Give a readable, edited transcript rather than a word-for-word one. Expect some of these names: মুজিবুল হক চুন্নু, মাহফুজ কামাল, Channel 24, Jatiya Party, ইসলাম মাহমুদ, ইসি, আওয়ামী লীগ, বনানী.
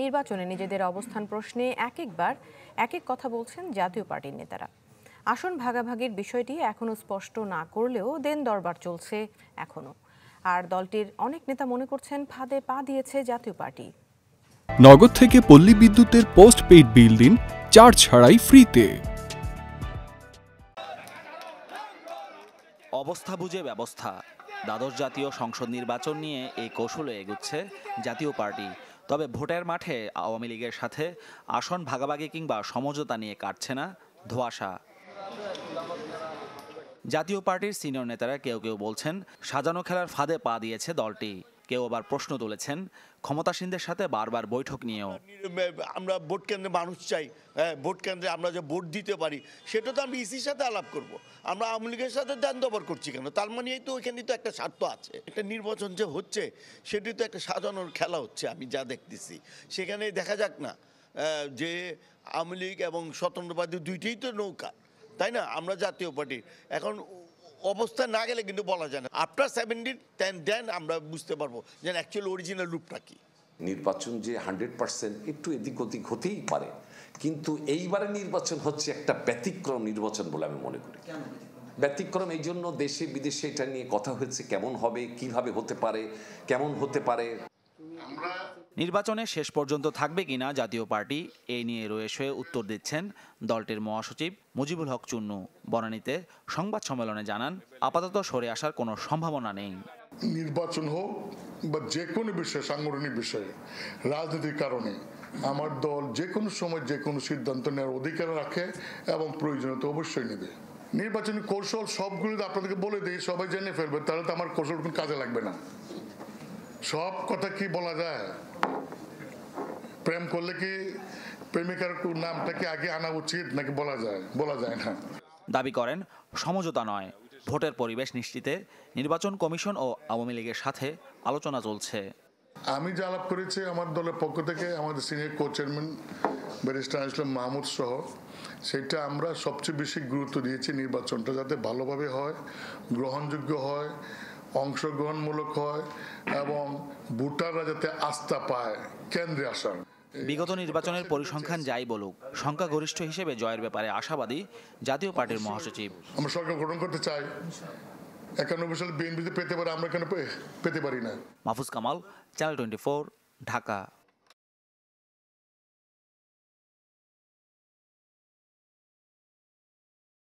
নির্বাচনে নিজেদের অবস্থান প্রশ্নে এক একবার এক এক কথা বলছেন জাতীয় পার্টির নেতারা। আসন ভাগাভাগির বিষয়টি এখনো স্পষ্ট না করলেও দেন দরবার চলছে এখনো। আর দলটির অনেক নেতা মনে করছেন ফাঁদে পা দিয়েছে জাতীয় পার্টি। নগদ থেকে পল্লী বিদ্যুতের পোস্ট পেইড বিল দিন চার্জ ছাড়াই ফ্রিতে। অবস্থা বুঝে ব্যবস্থা, দ্বাদশ জাতীয় সংসদ নির্বাচন নিয়ে এই কৌশলে এগুচ্ছে জাতীয় পার্টি। তবে ভোটের মাঠে আওয়ামী লীগের সাথে আসন ভাগাভাগি কিংবা সমঝোতা নিয়ে কাটছে না ধোঁয়াশা। জাতীয় পার্টির সিনিয়র নেতারা কেউ কেউ বলছেন সাজানো খেলার ফাঁদে পা দিয়েছে দলটি। কেউ আবার প্রশ্ন তুলেছেন ক্ষমতাসীনদের সাথে বারবার বৈঠক নিয়েও। আমরা ভোট কেন্দ্রে মানুষ চাই, ভোট কেন্দ্রে আমরা যে ভোট দিতে পারি সেটা তো আমি ইসির সাথে আলাপ করব। আমরা আওয়ামী লীগের সাথে দান দবার করছি কেন? তার মানে এই তো ওইখানে তো একটা স্বার্থ আছে। একটা নির্বাচন যে হচ্ছে সেটি তো একটা সাজানোর খেলা হচ্ছে, আমি যা দেখতেছি। সেখানে দেখা যাক না যে আওয়ামী লীগ এবং স্বতন্ত্রবাদী দুইটাই তো নৌকা, তাই না? আমরা জাতীয় পার্টির এখন অবস্থা না গেলে কিন্তু বলা যায় না। আফটার 70 আমরা বুঝতে পারবো যে অ্যাকচুয়ালি অরিজিনাল রূপটা কি। নির্বাচন যে 100% একটু এদিক ওদিক হতেই পারে, কিন্তু এইবারে নির্বাচন হচ্ছে একটা ব্যতিক্রম নির্বাচন বলে আমি মনে করি। ব্যতিক্রম এই জন্য দেশে বিদেশে এটা নিয়ে কথা হয়েছে, কেমন হবে, কিভাবে হতে পারে, কেমন হতে পারে। নির্বাচনে শেষ পর্যন্ত থাকবে কিনা জাতীয় পার্টি, এই নিয়ে রয়েছে উত্তর দিচ্ছেন দলটির মহাসচিব মুজিবুল হক চুন্নু। বনানীতে সংবাদ সম্মেলনে জানান আপাতত সরে আসার কোনো সম্ভাবনা নেই। নির্বাচন হোক বা যে কোনো বিষয়ে, সাংগঠনিক বিষয়ে, রাজনীতির কারণে আমার দল যে কোনো সময় যে কোনো সিদ্ধান্ত নেওয়ার অধিকার রাখে এবং প্রয়োজনীয়তা অবশ্যই নেবে। নির্বাচনী কৌশল সবগুলো আপনাদেরকে বলে দিই, সবাই জেনে ফেলবে, তাহলে তো আমার কৌশল কোনো কাজে লাগবে না। সব কথা কি বলা যায়? প্রেম করলে কি প্রেমিকার নামটাকে আগে আনা উচিত নাকি? বলা যায়, বলা যায় না। দাবি করেন সমঝোতা নয়, ভোটের পরিবেশ নিশ্চিতে নির্বাচন কমিশন ও আওয়ামী লীগের সাথে আলোচনা চলছে। আমি যা আলাপ করেছি আমার দলের পক্ষ থেকে, আমাদের senior co chairman barrister ইসলাম মাহমুদ সহ, সেটা আমরা সবচেয়ে বেশি গুরুত্ব দিয়েছি নির্বাচনটা যাতে ভালোভাবে হয়, গ্রহণযোগ্য হয়, অংশগ্রহণমূলক হয় এবং ভোটাররা যাতে আস্থা পায় কেন্দ্রে আসার। বিগত নির্বাচনের পরিসংখ্যান যাই বলুক, সংখ্যাগরিষ্ঠ হিসেবে জয়ের ব্যাপারে আশাবাদী জাতীয় পার্টির মহাসচিব। আমরা সরকার গঠন করতে চাই, 91 সালে বিএনপিতে পেতে পারে, আমরা কেন পেতে পারি না? মাহফুজ কামাল, চ্যানেল 24, ঢাকা।